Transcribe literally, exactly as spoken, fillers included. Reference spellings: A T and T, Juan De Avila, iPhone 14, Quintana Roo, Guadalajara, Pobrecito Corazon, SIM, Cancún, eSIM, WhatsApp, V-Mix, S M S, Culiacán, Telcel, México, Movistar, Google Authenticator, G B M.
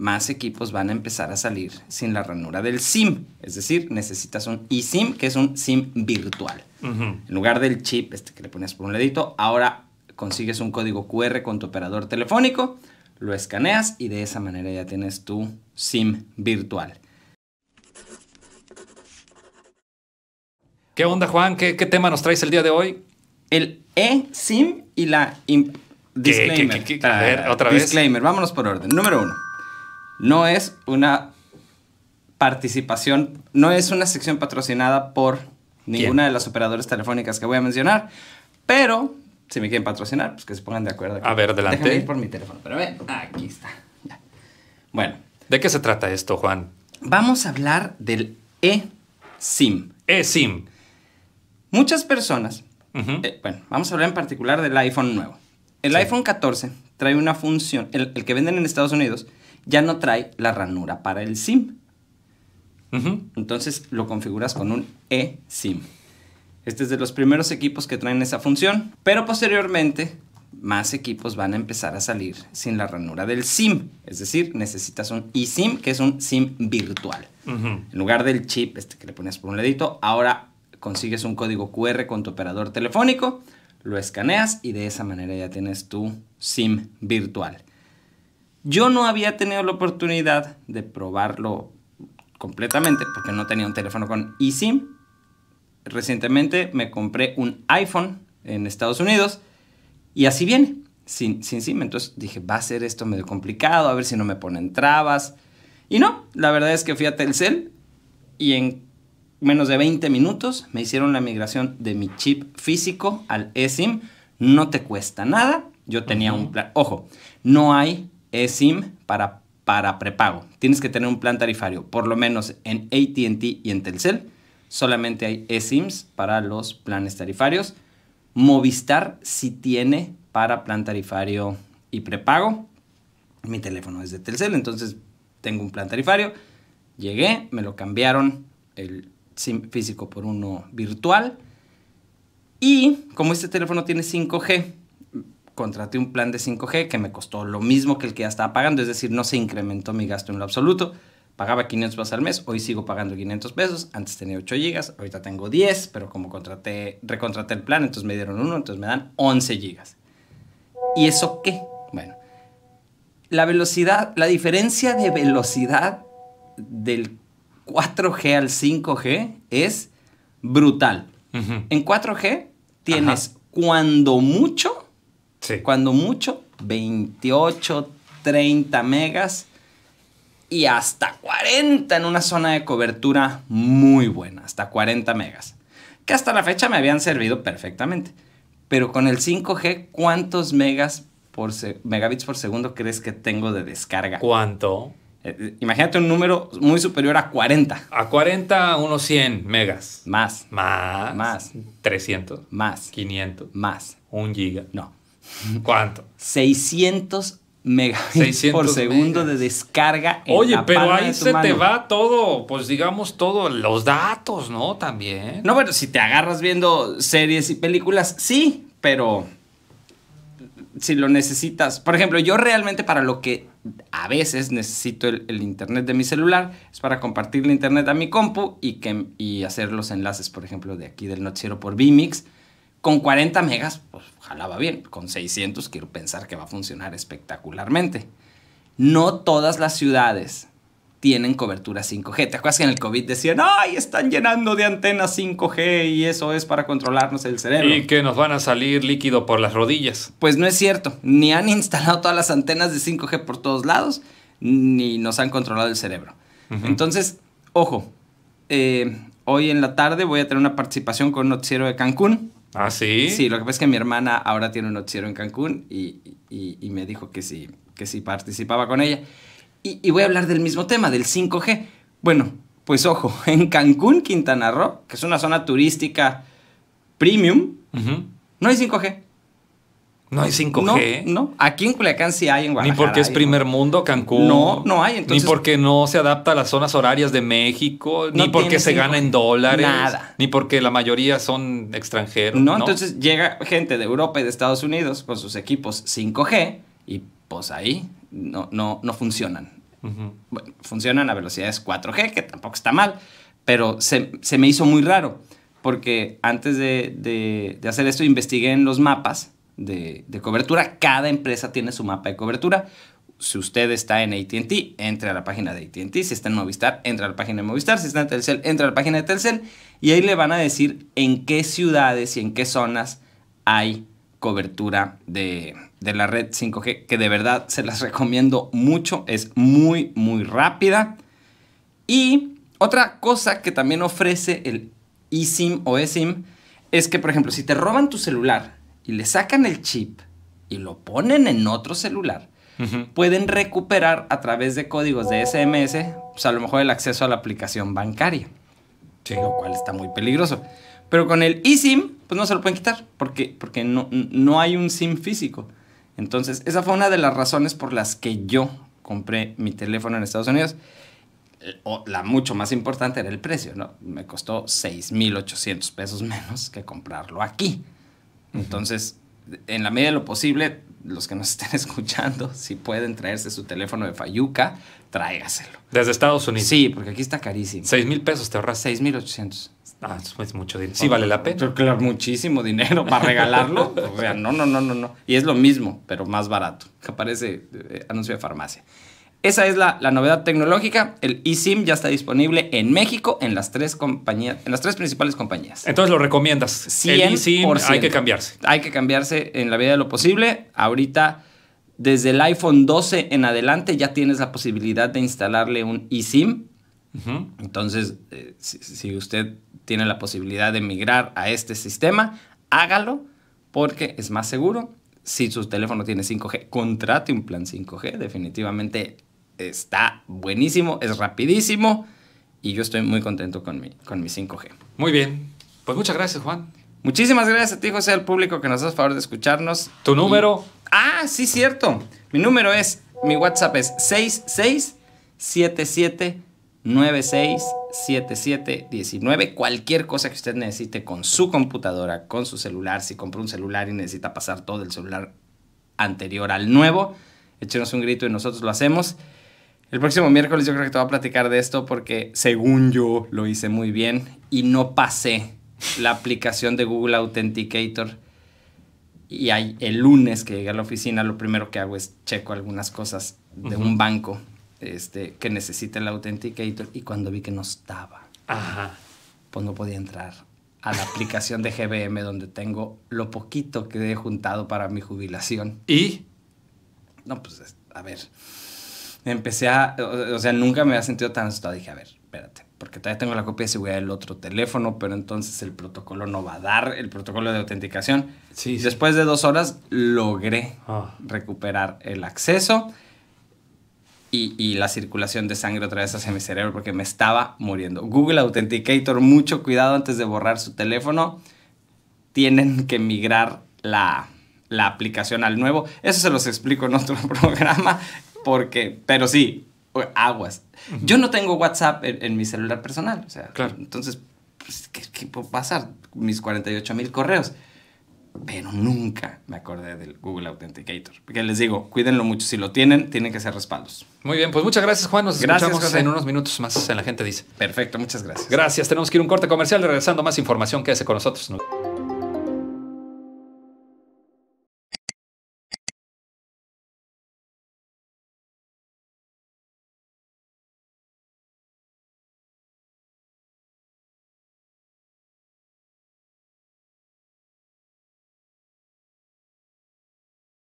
más equipos van a empezar a salir sin la ranura del SIM. Es decir, necesitas un eSIM, que es un SIM virtual. Uh-huh. En lugar del chip este que le ponías por un ladito, ahora consigues un código cu erre con tu operador telefónico, lo escaneas y de esa manera ya tienes tu SIM virtual. ¿Qué onda, Juan? ¿Qué, qué tema nos traes el día de hoy? El eSIM y la... Disclaimer. ¿Qué, qué, qué, qué? A ver, otra vez. Disclaimer. Vámonos por orden. Número uno. No es una participación, no es una sección patrocinada por ninguna ¿Quién? de las operadoras telefónicas que voy a mencionar, pero si me quieren patrocinar, pues que se pongan de acuerdo. Aquí. A ver, adelante. Déjame ir por mi teléfono, pero ven, aquí está. Ya. Bueno. ¿De qué se trata esto, Juan? Vamos a hablar del eSIM. eSIM. Muchas personas, uh-huh. eh, bueno, vamos a hablar en particular del iPhone nuevo. El sí. iPhone catorce trae una función, el, el que venden en Estados Unidos... ya no trae la ranura para el SIM. Uh-huh. Entonces lo configuras con un eSIM. Este es de los primeros equipos que traen esa función. Pero posteriormente, más equipos van a empezar a salir sin la ranura del SIM. Es decir, necesitas un eSIM, que es un SIM virtual. Uh-huh. En lugar del chip este que le ponías por un ladito, ahora consigues un código cu erre con tu operador telefónico, lo escaneas y de esa manera ya tienes tu SIM virtual. Yo no había tenido la oportunidad de probarlo completamente porque no tenía un teléfono con eSIM. Recientemente me compré un iPhone en Estados Unidos y así viene, sin, sin SIM. Entonces dije, va a ser esto medio complicado, a ver si no me ponen trabas. Y no, la verdad es que fui a Telcel y en menos de veinte minutos me hicieron la migración de mi chip físico al eSIM. No te cuesta nada. Yo tenía uh-huh. un plan. Ojo, no hay... eSIM para, para prepago. Tienes que tener un plan tarifario. Por lo menos en A T and T y en Telcel solamente hay eSIMs para los planes tarifarios. Movistar sí tiene para plan tarifario y prepago. Mi teléfono es de Telcel, entonces tengo un plan tarifario. Llegué, me lo cambiaron el SIM físico por uno virtual. Y como este teléfono tiene cinco G, contraté un plan de cinco G que me costó lo mismo que el que ya estaba pagando. Es decir, no se incrementó mi gasto en lo absoluto. Pagaba quinientos pesos al mes. Hoy sigo pagando quinientos pesos. Antes tenía ocho gigas. Ahorita tengo diez. Pero como contraté, recontraté el plan, entonces me dieron uno. Entonces me dan once gigas. ¿Y eso qué? Bueno, la velocidad, la diferencia de velocidad del cuatro G al cinco G es brutal. Uh-huh. En cuatro G tienes, ajá, cuando mucho... Sí. Cuando mucho, veintiocho, treinta megas y hasta cuarenta en una zona de cobertura muy buena, hasta cuarenta megas, que hasta la fecha me habían servido perfectamente. Pero con el cinco G, ¿cuántos megas por megabits por segundo crees que tengo de descarga? ¿Cuánto? Eh, imagínate un número muy superior a cuarenta. A cuarenta, unos cien megas. Más. Más. Más. trescientos. Más. quinientos. Más. Un giga. No. ¿Cuánto? seiscientos megabits seiscientos por segundo megas de descarga. En Oye, la pero palma ahí de tu se mano. Te va todo, pues digamos todo, los datos, ¿no? También. No, bueno, si te agarras viendo series y películas, sí, pero si lo necesitas. Por ejemplo, yo realmente para lo que a veces necesito el, el internet de mi celular es para compartir el internet a mi compu y, que, y hacer los enlaces, por ejemplo, de aquí del noticiero por V-Mix. Con cuarenta megas, pues jalaba bien. Con seiscientos quiero pensar que va a funcionar espectacularmente. No todas las ciudades tienen cobertura cinco G. ¿Te acuerdas que en el COVID decían, ay, están llenando de antenas cinco G y eso es para controlarnos el cerebro? Y que nos van a salir líquido por las rodillas. Pues no es cierto. Ni han instalado todas las antenas de cinco G por todos lados, ni nos han controlado el cerebro. Uh-huh. Entonces, ojo, eh, hoy en la tarde voy a tener una participación con un noticiero de Cancún. ¿Ah, sí? Sí, lo que pasa es que mi hermana ahora tiene un noticiero en Cancún y, y, y me dijo que sí, que sí participaba con ella. Y, y voy a hablar del mismo tema, del cinco G. Bueno, pues ojo, en Cancún, Quintana Roo, que es una zona turística premium, uh-huh, no hay cinco G. ¿No hay cinco G? No, no. Aquí en Culiacán sí hay, en Guadalajara. Ni porque es hay, primer no. mundo, Cancún. No, no hay. Entonces, ni porque no se adapta a las zonas horarias de México. No, ni porque se gana en dólares. Nada. Ni porque la mayoría son extranjeros. No, no, entonces llega gente de Europa y de Estados Unidos con sus equipos cinco G y pues ahí no, no, no funcionan. Uh-huh. Bueno, funcionan a velocidades cuatro G, que tampoco está mal, pero se, se me hizo muy raro, porque antes de, de, de hacer esto investigué en los mapas de, de cobertura. Cada empresa tiene su mapa de cobertura. Si usted está en A T and T, entre a la página de A T and T. Si está en Movistar, entre a la página de Movistar. Si está en Telcel, entre a la página de Telcel. Y ahí le van a decir en qué ciudades y en qué zonas hay cobertura de, de la red cinco G, que de verdad se las recomiendo mucho. Es muy, muy rápida. Y otra cosa que también ofrece el eSIM o eSIM es que, por ejemplo, si te roban tu celular y le sacan el chip y lo ponen en otro celular, uh-huh, pueden recuperar a través de códigos de S M S, pues a lo mejor el acceso a la aplicación bancaria, sí, lo cual está muy peligroso. Pero con el eSIM, pues no se lo pueden quitar, porque, porque no, no hay un SIM físico. Entonces, esa fue una de las razones por las que yo compré mi teléfono en Estados Unidos. O la mucho más importante era el precio, ¿no? Me costó seis mil ochocientos pesos menos que comprarlo aquí. Uh-huh. Entonces, en la medida de lo posible, los que nos estén escuchando, si pueden traerse su teléfono de Fayuca, tráigaselo. Desde Estados Unidos. Sí, porque aquí está carísimo. seis mil pesos te ahorras. seis mil ochocientos. Ah, es mucho dinero. Sí, vale la pena. Claro, muchísimo dinero para regalarlo. O sea, no, no, no, no, no. Y es lo mismo, pero más barato. Que parece eh, anuncio de farmacia. Esa es la, la novedad tecnológica. El eSIM ya está disponible en México en las tres compañías, en las tres principales compañías. Entonces lo recomiendas. cien por ciento. El eSIM hay que cambiarse. Hay que cambiarse en la medida de lo posible. Ahorita, desde el iPhone doce en adelante, ya tienes la posibilidad de instalarle un eSIM. Uh-huh. Entonces, eh, si, si usted tiene la posibilidad de migrar a este sistema, hágalo porque es más seguro. Si su teléfono tiene cinco G, contrate un plan cinco G. Definitivamente está buenísimo, es rapidísimo y yo estoy muy contento con mi, con mi cinco G. Muy bien. Pues muchas gracias, Juan. Muchísimas gracias a ti, José, al público que nos hace el favor de escucharnos. ¿Tu número? Y... Ah, sí, cierto. Mi número es, mi WhatsApp es seis seis siete siete nueve seis siete siete uno nueve. Cualquier cosa que usted necesite con su computadora, con su celular, si compró un celular y necesita pasar todo el celular anterior al nuevo, échenos un grito y nosotros lo hacemos. El próximo miércoles yo creo que te voy a platicar de esto porque según yo lo hice muy bien y no pasé la aplicación de Google Authenticator. Y hay, el lunes que llegué a la oficina, lo primero que hago es checo algunas cosas de uh-huh. un banco este, que necesita el Authenticator y cuando vi que no estaba, ajá, pues no podía entrar a la aplicación de G B M donde tengo lo poquito que he juntado para mi jubilación. ¿Y? No, pues a ver... Empecé a... O sea, nunca me había sentido tan asustado. Dije, a ver, espérate, porque todavía tengo la copia de seguridad del otro teléfono, pero entonces el protocolo no va a dar, el protocolo de autenticación. Sí, sí. Después de dos horas logré oh. recuperar el acceso y, y la circulación de sangre otra vez hacia mi cerebro porque me estaba muriendo. Google Authenticator, mucho cuidado antes de borrar su teléfono. Tienen que migrar la, la aplicación al nuevo. Eso se los explico en otro programa. Porque, pero sí, aguas. Uh-huh. Yo no tengo WhatsApp en, en mi celular personal. O sea, claro. Entonces, pues, ¿qué, qué puede pasar? Mis cuarenta y ocho mil correos. Pero nunca me acordé del Google Authenticator. Porque les digo, cuídenlo mucho. Si lo tienen, tienen que ser respaldos. Muy bien, pues muchas gracias, Juan. Nos gracias, escuchamos José. En unos minutos más en La Gente Dice. Perfecto, muchas gracias. Gracias, tenemos que ir a un corte comercial. Regresando, más información, quédese con nosotros.